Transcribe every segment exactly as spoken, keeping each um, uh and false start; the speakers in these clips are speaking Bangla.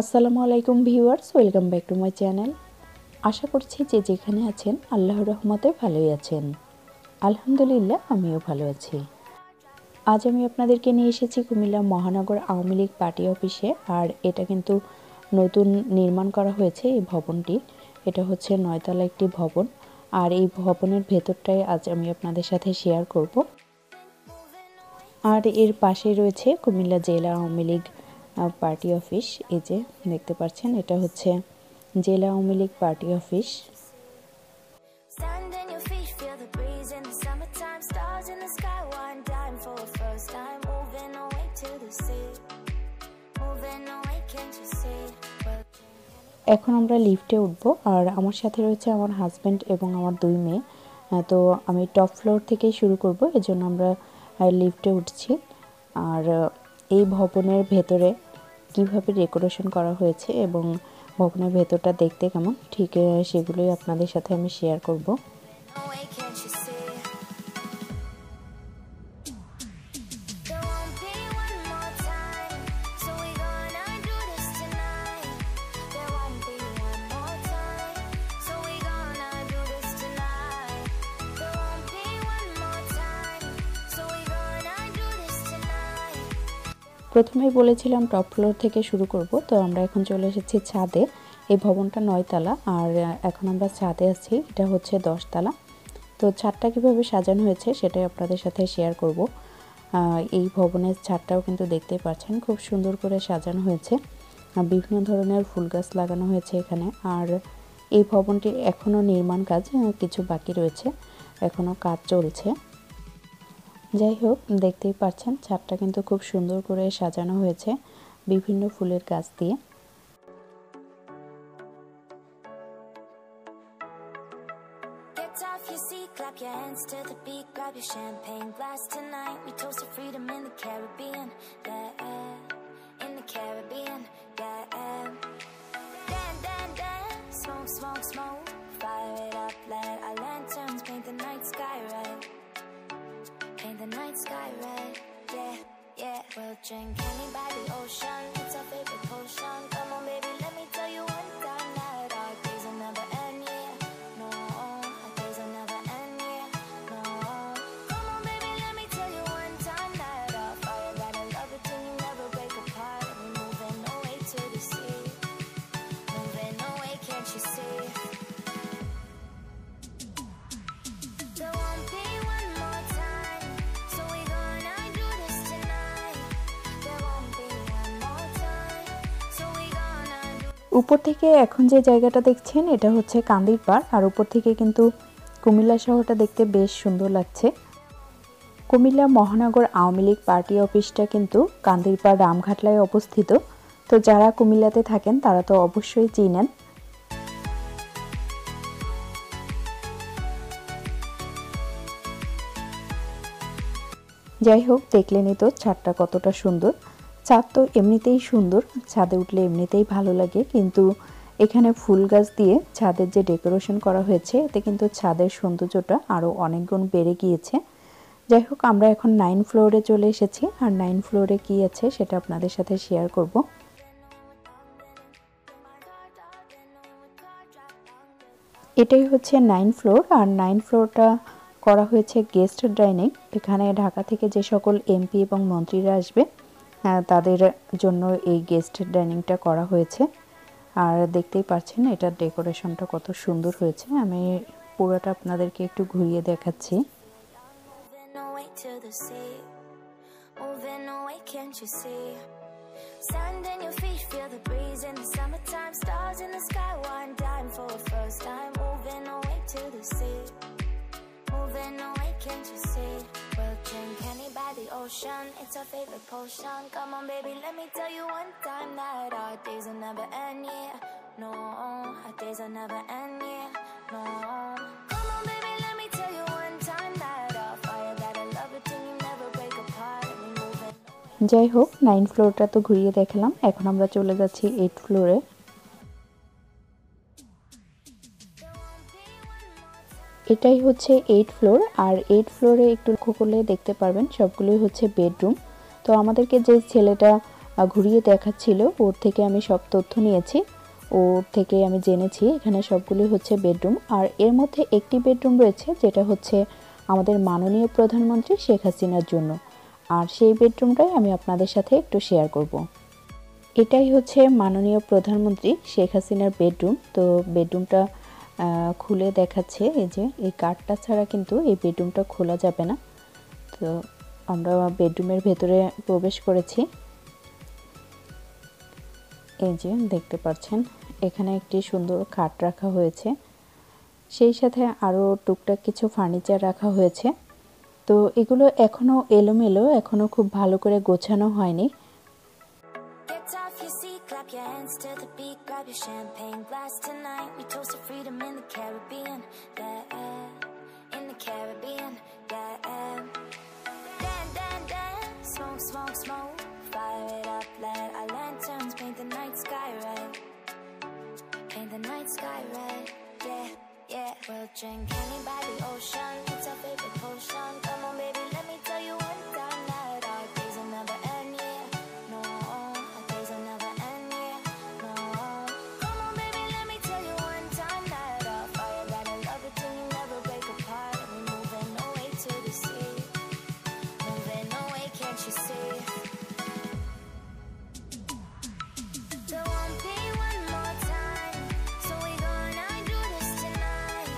আসসালামু আলাইকুম viewers, welcome back to my channel. আশা করছি যে যেখানে আছেন আল্লাহর রহমতে ভালোই আছেন। আলহামদুলিল্লাহ, আমিও ভালো আছি। আজ আমি আপনাদেরকে নিয়ে এসেছি কুমিল্লা মহানগর আওয়ামী লীগ পার্টি অফিসে। আর এটা কিন্তু নতুন নির্মাণ করা হয়েছে এই ভবনটি। এটা হচ্ছে নয়তলা একটি ভবন, আর এই ভবনের ভেতরটাই আজ আমি আপনাদের সাথে শেয়ার করব। আর এর পাশে রয়েছে কুমিল্লা জেলা আওয়ামী লীগ পার্টি অফিস। এই যে দেখতে পাচ্ছেন, এটা হচ্ছে জেলা আওয়ামী লীগ পার্টি অফিস। এখন আমরা লিফটে উঠবো, আর আমার সাথে রয়েছে আমার হাজব্যান্ড এবং আমার দুই মেয়ে। তো আমি টপ ফ্লোর থেকে শুরু করব, এজন্য আমরা লিফটে উঠছি। আর এই ভবনের ভেতরে কিভাবে ডেকোরেশন করা হয়েছে এবং ভবনের ভেতরটা দেখতে কেমন, ঠিক সেগুলোই আপনাদের সাথে আমি শেয়ার করব। প্রথমেই বলেছিলাম টপ ফ্লোর থেকে শুরু করব, তো আমরা এখন চলে এসেছি ছাদে। এই ভবনটা নয়তলা, আর এখন আমরা ছাদে আছি। এটা হচ্ছে দশতলা। তো ছাদটা কীভাবে সাজানো হয়েছে সেটাই আপনাদের সাথে শেয়ার করব। এই ভবনের ছাদটাও কিন্তু দেখতে পাচ্ছেন খুব সুন্দর করে সাজানো হয়েছে। বিভিন্ন ধরনের ফুল গাছ লাগানো হয়েছে এখানে। আর এই ভবনটির এখনও নির্মাণ কাজ কিছু বাকি রয়েছে, এখনও কাজ চলছে। যাই হোক, দেখতেই পাচ্ছেন ছাদটা কিন্তু খুব সুন্দর করে সাজানো হয়েছে বিভিন্ন ফুলের গাছ দিয়ে। The night sky red, yeah, yeah. We'll drink any by the ocean, it's our favorite potion. Come on baby, let me tell you one time that our days will never end, yeah. No, our days will never end, yeah. No, come on baby, let me tell you one time that our fire, that I love it and you never break apart. And we're moving away to the sea, moving away, can't you see? উপর থেকে এখন যে জায়গাটা দেখছেন এটা হচ্ছে কান্দির পাড়, আর উপর থেকে কিন্তু কুমিল্লা শহরটা দেখতে বেশ সুন্দর লাগছে। কুমিল্লা মহানগর আওয়ামী লীগ পার্টি অফিসটা কিন্তু কান্দির পাড় রামঘাটলায় অবস্থিত। তো যারা কুমিল্লাতে থাকেন তারা তো অবশ্যই চিনেন। যাই হোক, দেখলেনি তো ছাদটা কতটা সুন্দর। ছাদ তো এমনিতেই সুন্দর, ছাদে উঠলে এমনিতেই ভালো লাগে, কিন্তু এখানে ফুল গাছ দিয়ে ছাদের যে ডেকোরেশন করা হয়েছে এতে কিন্তু ছাদের সৌন্দর্যটা আরও অনেক গুণ বেড়ে গিয়েছে। যাই হোক, আমরা এখন নাইন ফ্লোরে চলে এসেছি, আর নাইন ফ্লোরে কী আছে সেটা আপনাদের সাথে শেয়ার করব। এটাই হচ্ছে নাইন ফ্লোর, আর নাইন ফ্লোরটা করা হয়েছে গেস্ট ডাইনিং। এখানে ঢাকা থেকে যে সকল এমপি এবং মন্ত্রীরা আসবে তাদের জন্য এই গেস্ট ডাইনিংটা করা হয়েছে। আর দেখতেই পাচ্ছেন এটার ডেকোরেশনটা কত সুন্দর হয়েছে। আমি পুরোটা আপনাদেরকে একটু ঘুরিয়ে দেখাচ্ছি। Ocean, it's our favorite potion. Come on baby, let me tell you one time that our days will never end, yeah. No, our days will never end, yeah. No, come on baby, let me tell you one time that our fire, that I love it and you never break apart. We move it. যাই হোক, নাইন ফ্লোরটা তো ঘুরিয়ে দেখলাম, এখন আমরা চলে যাচ্ছি এইট ফ্লোরে। এটাই হচ্ছে এইট ফ্লোর, আর এইট ফ্লোরে একটু লক্ষ্য করলে দেখতে পারবেন সবগুলোই হচ্ছে বেডরুম। তো আমাদেরকে যে ছেলেটা ঘুরিয়ে দেখাচ্ছিল। ওর থেকে আমি সব তথ্য নিয়েছি, ওর থেকে আমি জেনেছি এখানে সবগুলি হচ্ছে বেডরুম। আর এর মধ্যে একটি বেডরুম রয়েছে যেটা হচ্ছে আমাদের মাননীয় প্রধানমন্ত্রী শেখ হাসিনার জন্য, আর সেই বেডরুমটাই আমি আপনাদের সাথে একটু শেয়ার করব। এটাই হচ্ছে মাননীয় প্রধানমন্ত্রী শেখ হাসিনার বেডরুম। তো বেডরুমটা খুলে দেখাচ্ছে, এই যে এই কার্ডটা ছাড়া কিন্তু এই বেডরুমটা খোলা যাবে না। তো আমরা বেডরুমের ভেতরে প্রবেশ করেছি। এই যে দেখতে পাচ্ছেন এখানে একটি সুন্দর খাট রাখা হয়েছে, সেই সাথে আরও টুকটাক কিছু ফার্নিচার রাখা হয়েছে। তো এগুলো এখনও এলোমেলো, এখনও খুব ভালো করে গোছানো হয়নি। We'll drink honey by the ocean, it's our favorite potion. Come on baby, let me tell you one time that our days will never end, yeah. No, our days will never end, yeah. No, come on baby, let me tell you one time that our fire that I love it till you never break apart. And we're moving away to the sea, moving away, can't you see? There won't be one more time, so we're gonna do this tonight.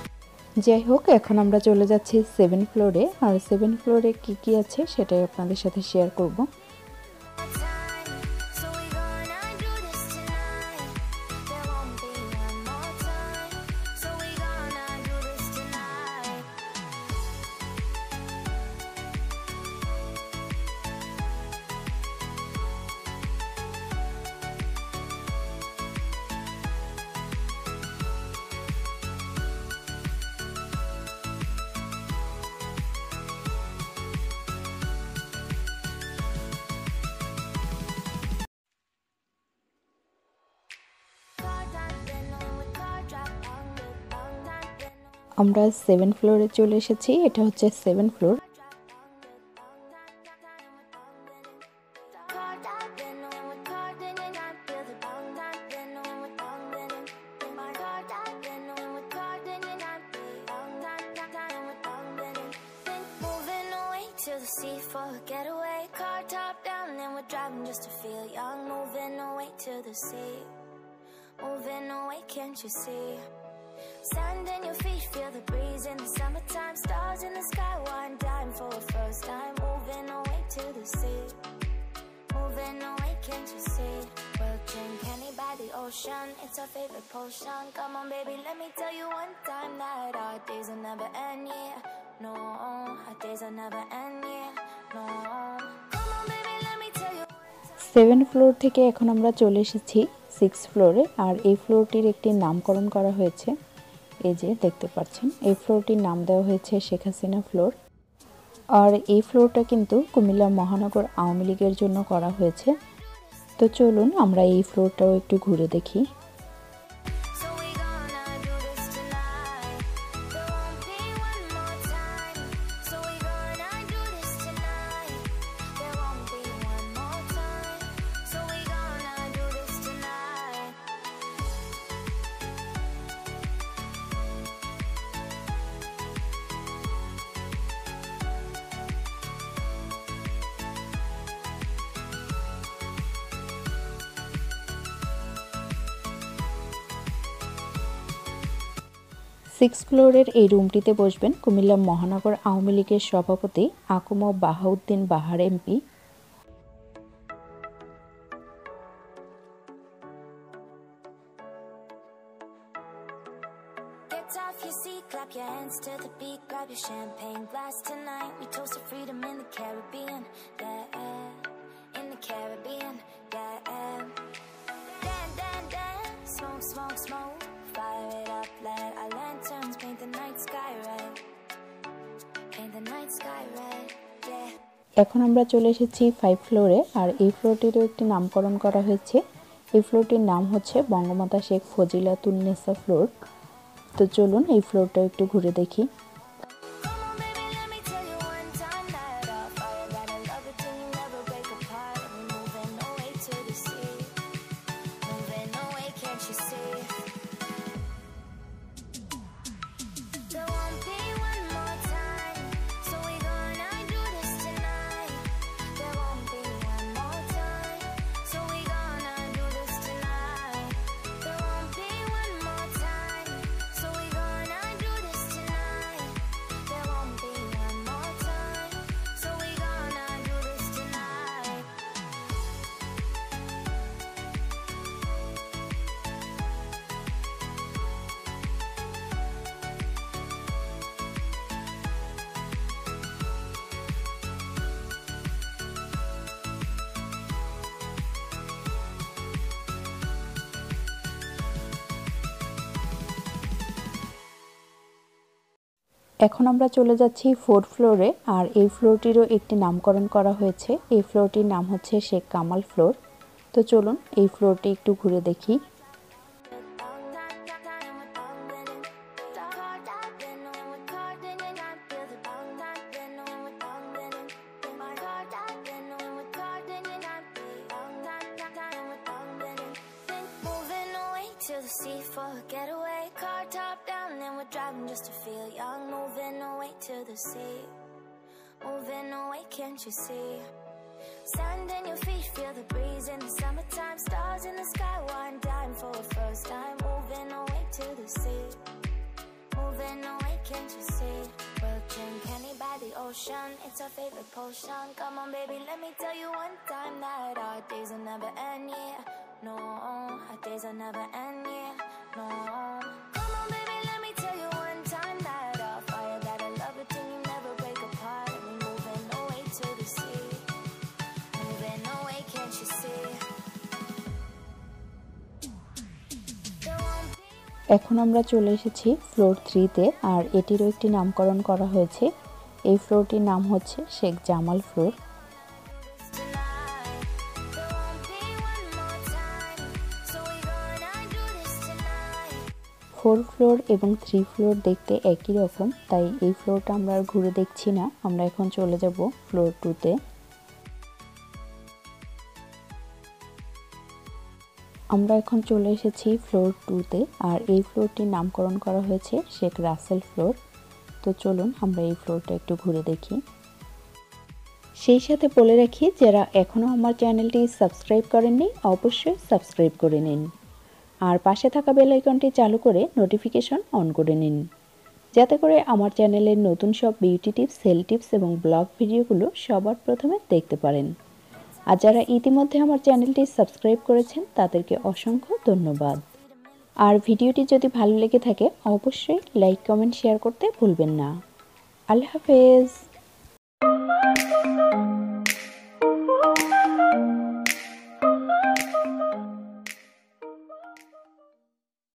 যাই হোক, এখন আমরা চলে যাচ্ছি সেভেন ফ্লোরে, আর সেভেন ফ্লোরে কি কি আছে সেটাই আপনাদের সাথে শেয়ার করব। আমরা সেভেন ফ্লোরে চলে এসেছি, এটা হচ্ছে seven floor. Sand in your feet, feel the breeze in the summertime. Stars in the sky, one dime for a first time. Moving away to the sea, moving away, can't you see? We'll drink honey by the ocean, it's our favorite potion. Come on baby, let me tell you one time that our days will never end, yeah. No, our days will never end, yeah. No, come on baby, let me tell you one time. seventh floor থেকে এখন আমরা চলে এসেছি সিক্স ফ্লোরে, আর এই ফ্লোরটির একটি নামকরণ করা হয়েছে, এই যে দেখতে পাচ্ছেন। এই ফ্লোরটির নাম দেওয়া হয়েছে শেখ হাসিনা ফ্লোর। আর এই ফ্লোরটা কিন্তু কুমিল্লা মহানগর আওয়ামী লীগের জন্য করা হয়েছে। তো চলুন আমরা এই ফ্লোরটাও একটু ঘুরে দেখি। সিক্স ফ্লোরের এই রুমটিতে বসবেন কুমিল্লা মহানগর আওয়ামী লীগের সভাপতি আকুম বাহাউদ্দিন বাহার এমপি। এখন আমরা চলে এসেছি ফাইভ ফ্লোরে, আর এই ফ্লোরটিরও একটি নামকরণ করা হয়েছে। এই ফ্লোরটির নাম হচ্ছে Bangamata Sheikh Fazilatunnesa floor. তো চলুন এই ফ্লোরটা একটু ঘুরে দেখি। এখন আমরা চলে যাচ্ছি ফোর্থ ফ্লোরে। আর এই ফ্লোরটিরও একটি নামকরণ করা হয়েছে, এই ফ্লোরটির নাম হচ্ছে শেখ কামাল ফ্লোর। তো চলুন এই ফ্লোরটি একটু ঘুরে দেখি। It's our favorite potion. Come on, baby, let me tell you one time that our days will never end, yeah. No, our days will never end, yeah. No. Come on, baby, let me tell you one time that our fire, that I love it and you never break apart. And we're moving away to the sea, moving away, can't you see? এখন আমরা চলে এসেছি ফ্লোর three তে, আর এটিরও একটি নামকরণ করা হয়েছে। এই ফ্লোরটির নাম হচ্ছে Sheikh Jamal floor. Four floor এবং থ্রি ফ্লোর দেখতে একই রকম, তাই এই ফ্লোরটা আমরা আর ঘুরে দেখছি না, আমরা এখন চলে যাব ফ্লোর টুতে। আমরা এখন চলে এসেছি ফ্লোর টুতে, আর এই ফ্লোরটির নামকরণ করা হয়েছে শেখ রাসেল ফ্লোর। তো চলুন আমরা এই ফ্লোরটা একটু ঘুরে দেখি। সেই সাথে বলে রাখি, যারা এখনও আমার চ্যানেলটি সাবস্ক্রাইব করেননি অবশ্যই সাবস্ক্রাইব করে নিন, আর পাশে থাকা বেল আইকনটি চালু করে নোটিফিকেশন অন করে নিন, যাতে করে আমার চ্যানেলের নতুন সব বিউটি টিপস, সেল টিপস এবং ব্লগ ভিডিওগুলো সবার প্রথমে দেখতে পারেন। আর যারা ইতিমধ্যে আমার চ্যানেলটি সাবস্ক্রাইব করেছেন তাদেরকে অসংখ্য ধন্যবাদ। আর ভিডিওটি যদি ভালো লেগে থাকে অবশ্যই লাইক, কমেন্ট, শেয়ার করতে ভুলবেন না। আল্লাহ হাফেজ।